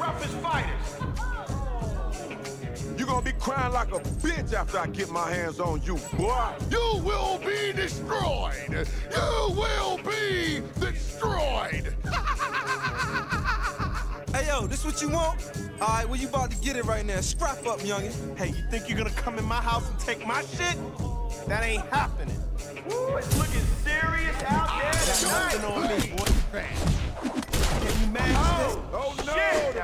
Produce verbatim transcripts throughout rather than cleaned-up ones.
roughest fighters. You're gonna be crying like a bitch after I get my hands on you, boy. You will be destroyed. You will be destroyed. Hey, yo, this what you want? All right, well, you about to get it right now. Strap up, youngin'. Hey, you think you're gonna come in my house and take my shit? That ain't happening. Woo, it's looking serious out there tonight. On this, boy. Can you match oh, this? Oh, no. Shit,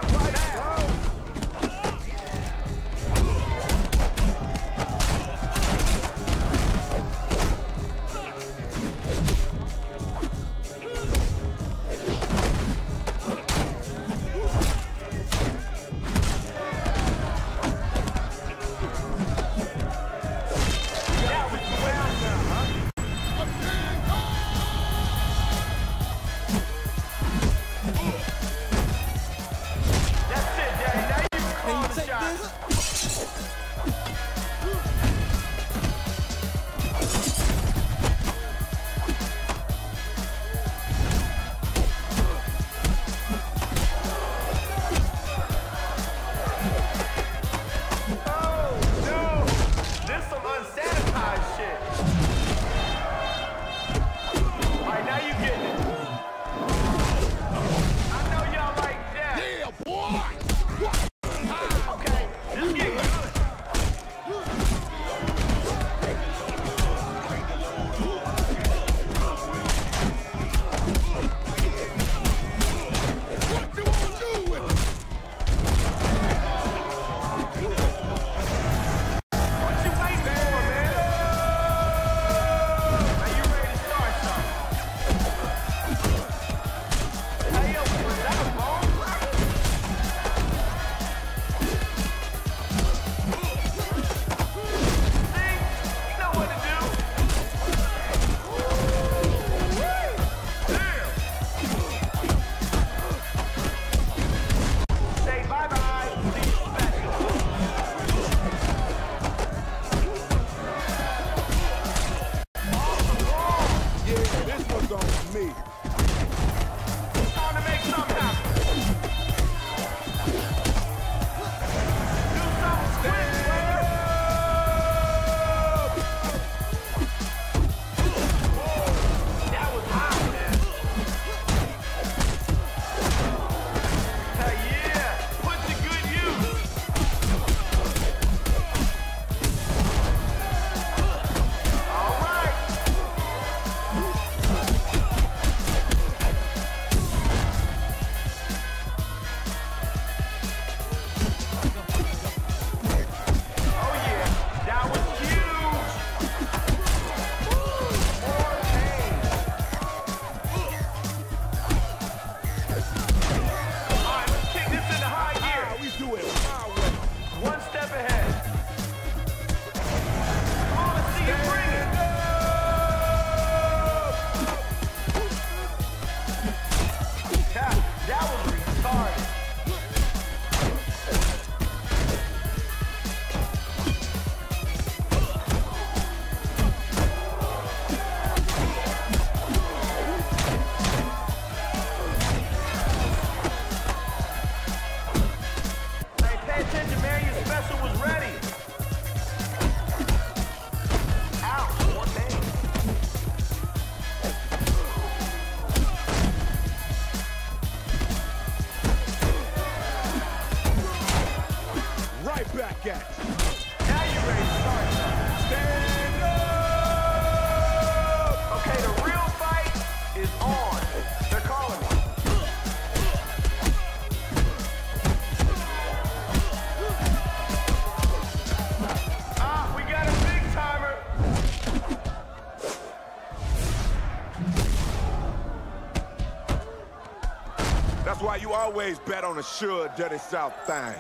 the fight you always bet on a sure dirty South thing.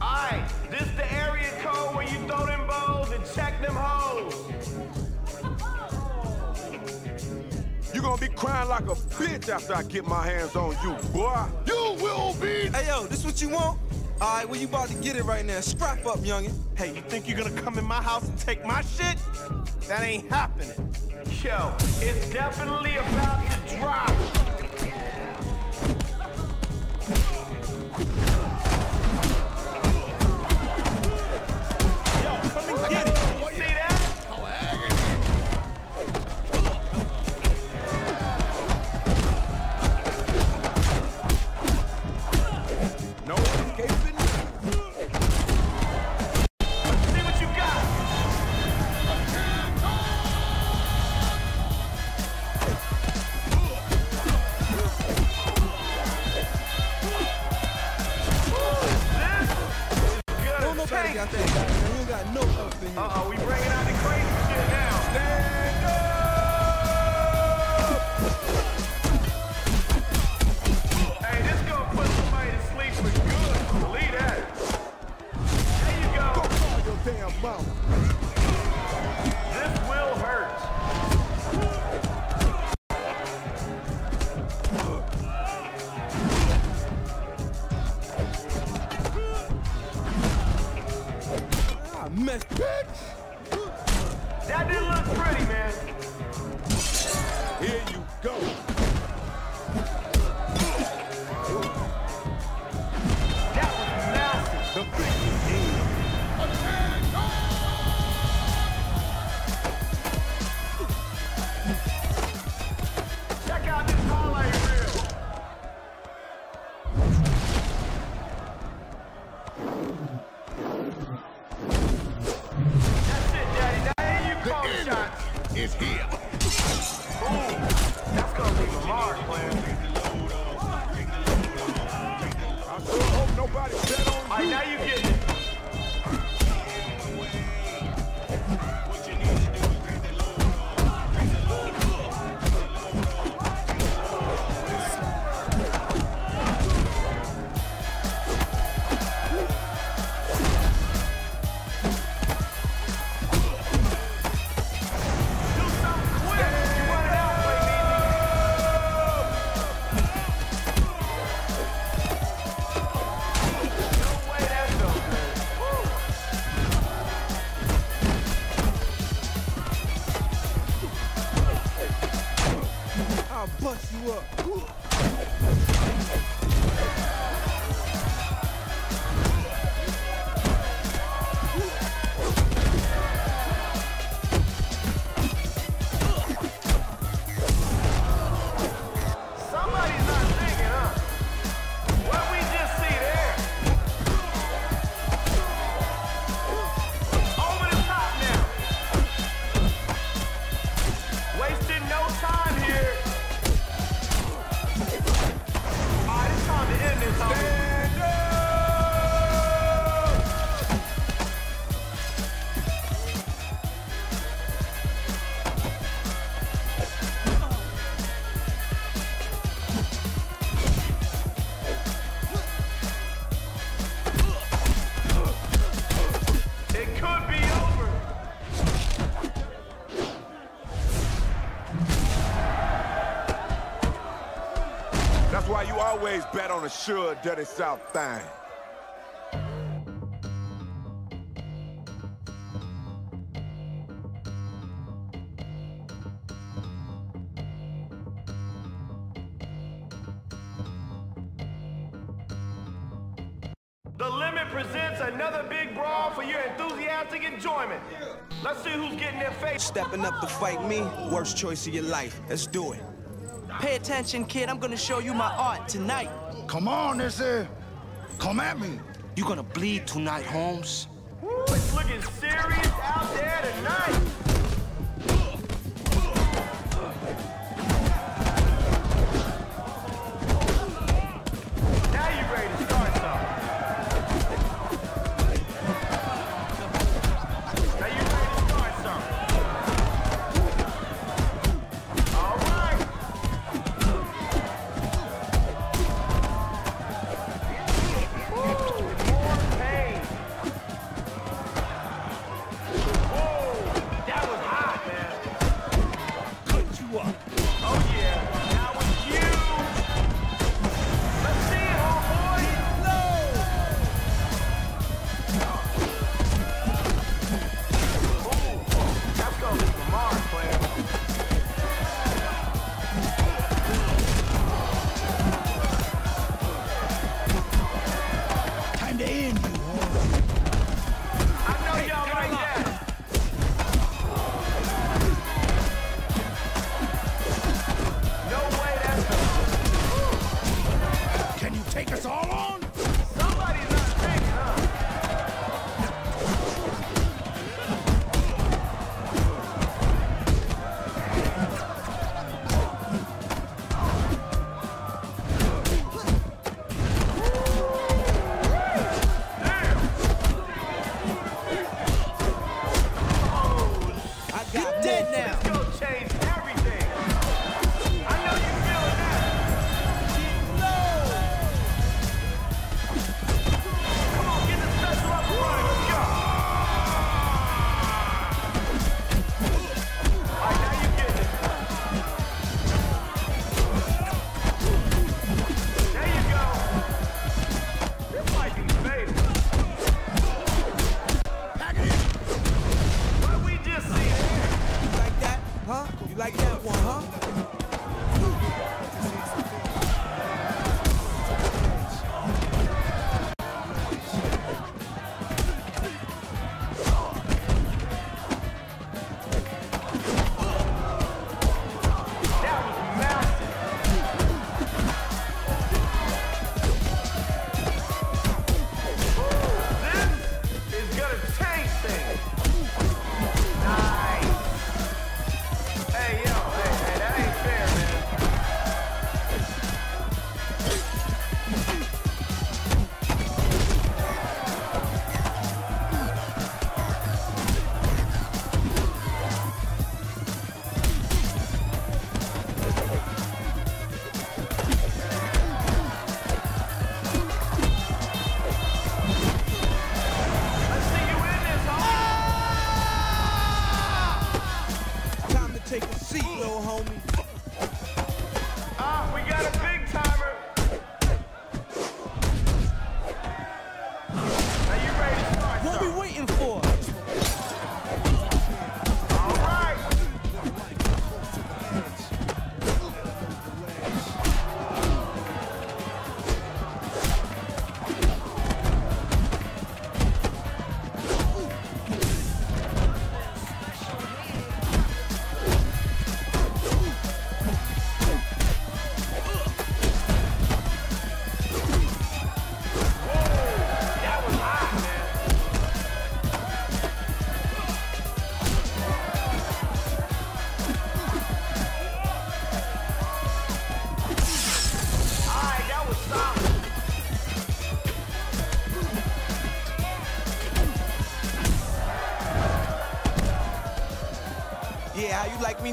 All right, this the area code where you throw them bows and check them hoes. You're gonna be crying like a bitch after I get my hands on you, boy. You will be. Hey, yo, this what you want? All right, well, you about to get it right now. Strap up, youngin'. Hey, you think you're gonna come in my house and take my shit? That ain't happening. Yo, it's definitely about to drop. Crazy out there, man. We got no help in here. Uh-oh, we bringing out the crazy shit now. Stand up! Hey, this gonna put somebody to sleep for good. Believe that. There you go. Go call your damn mouth. This will hurt. Bitch. That didn't look pretty, man. Here you go. That was massive. The freaking team. Attack! Check out this highlight reel. That's it, Daddy. Daddy, you call the shots. It's here. Boom. That's gonna leave a mark, player. I sure hope nobody bet on you. All right, now you get it. I'll bust you up. Somebody's not thinking, huh? What we just see there? Over the top now. Wasting no time here. Stand up! It could be over. That's why you always bet on a sure dirty South thing. The Limit presents another big brawl for your enthusiastic enjoyment. Let's see who's getting their face. Stepping up to fight me, worst choice of your life. Let's do it. Pay attention, kid. I'm gonna show you my art tonight. Come on, Nissa. Come at me. You're gonna bleed tonight, Holmes. Woo, it's looking serious out there tonight. Now you're ready to start something. Now you're ready to start something.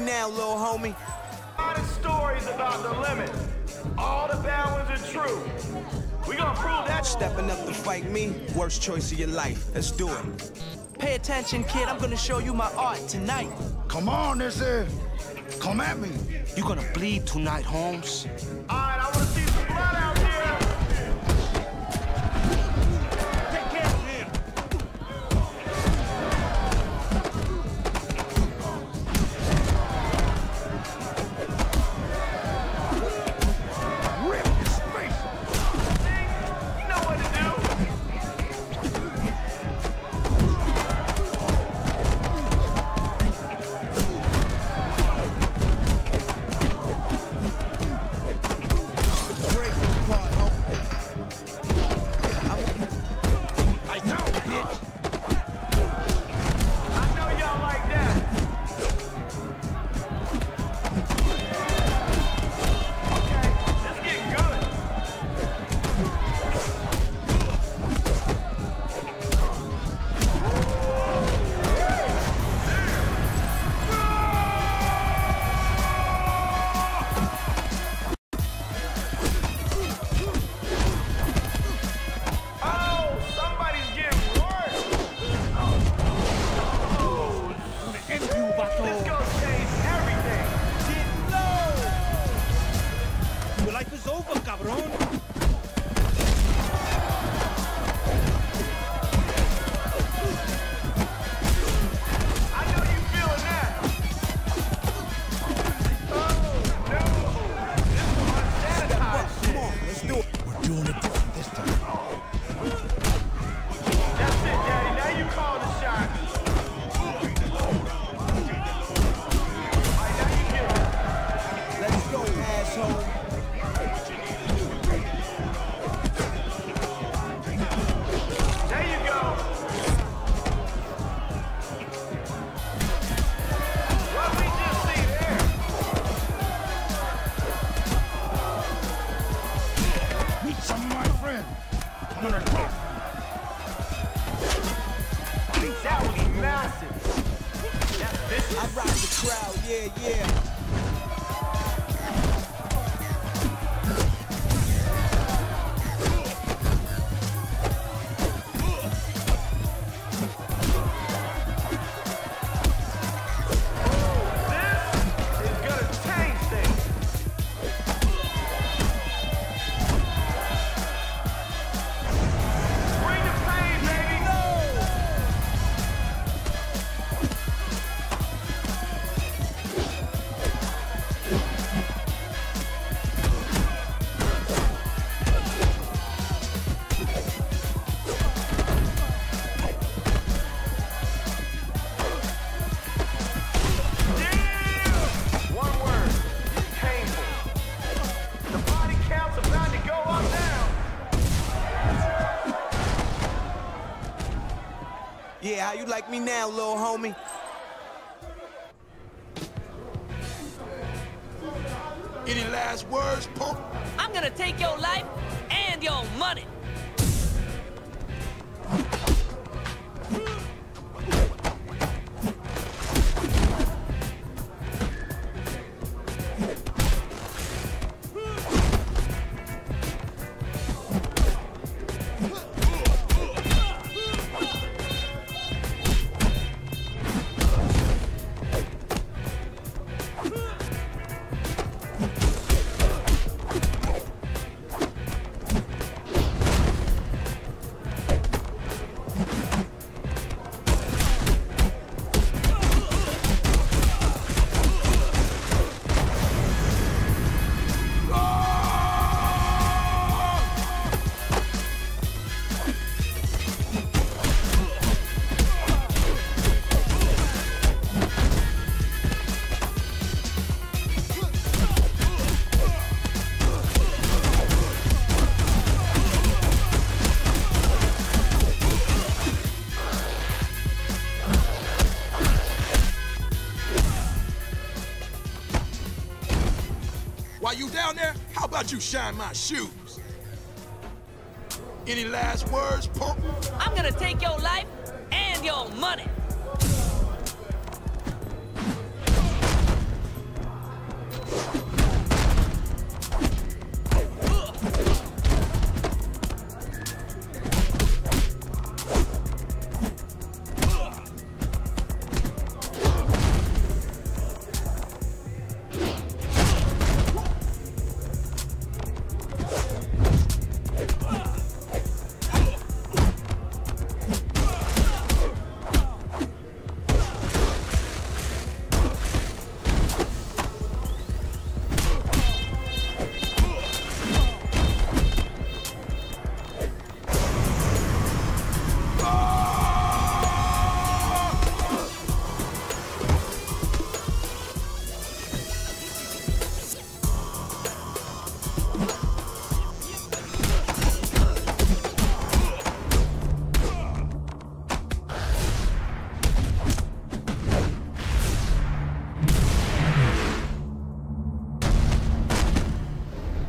me now, little homie. A lot of stories about the limit. All the bad ones are true. We gonna prove that. Stepping up to fight me, worst choice of your life. Let's do it. Pay attention, kid. I'm gonna show you my art tonight. Come on, this is. Come at me. You're gonna bleed tonight, Holmes. All right, I wanna see some blood out there. Take care of him. Rip his face. You know what to do. Yeah, how you like me now, little homie? Any last words, punk? I'm gonna take your life and your money. While you down there, how about you shine my shoes? Any last words, punk? I'm gonna take your life and your money.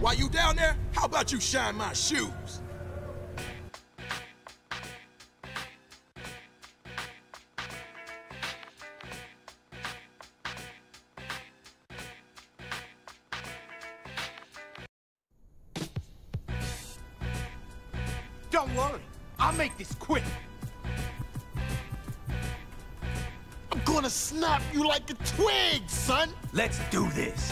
While you down there, how about you shine my shoes? Don't worry, I'll make this quick. I'm gonna snap you like a twig, son. Let's do this.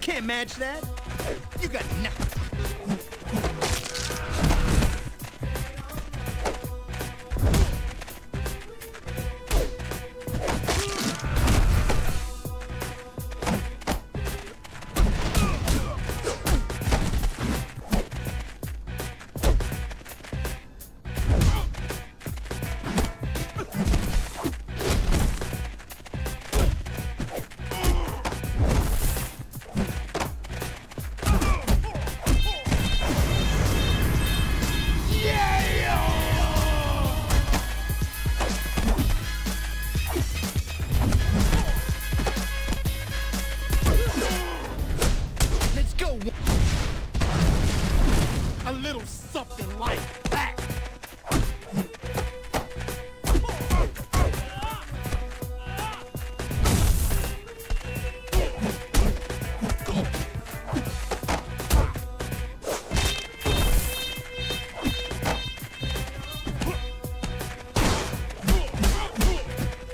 Can't match that. You got nothing. A little something like that.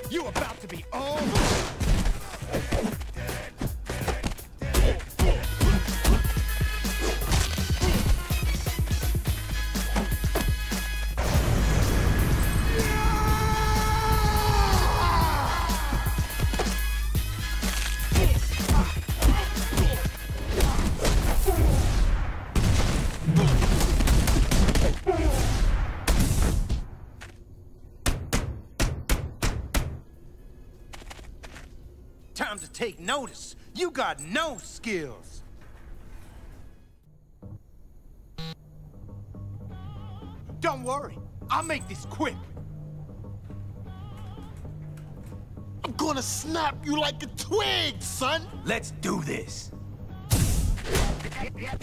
You're about to be all time to take notice. You got no skills. Don't worry, I'll make this quick. I'm gonna snap you like a twig, son. Let's do this. Oh, yeah.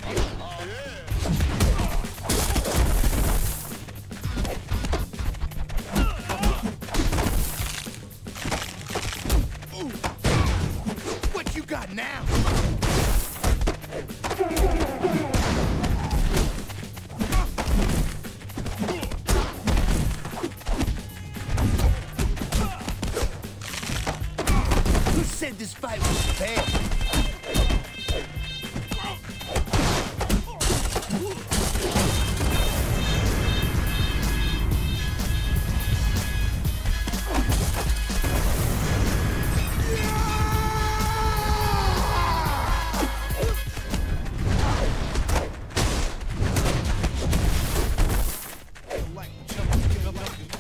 Now! Who said this fight was fair?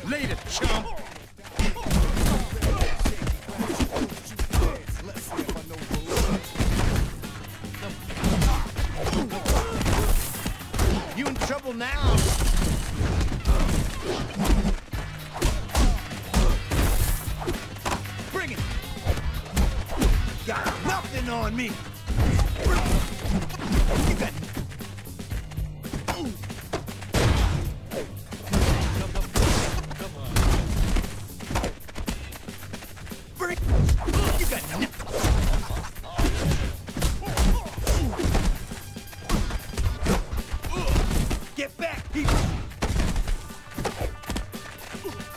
Later, chump. You in trouble now. Bring it. Got nothing on me. You got nothing. Get back, people!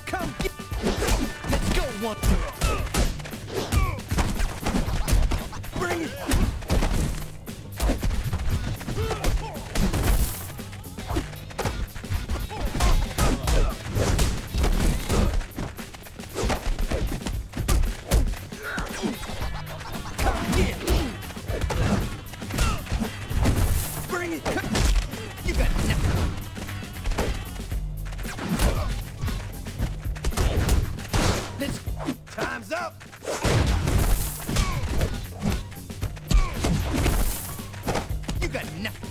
Come get... Let's go, one... Time's up! You got nothing!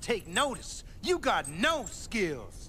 Take notice. You got no skills.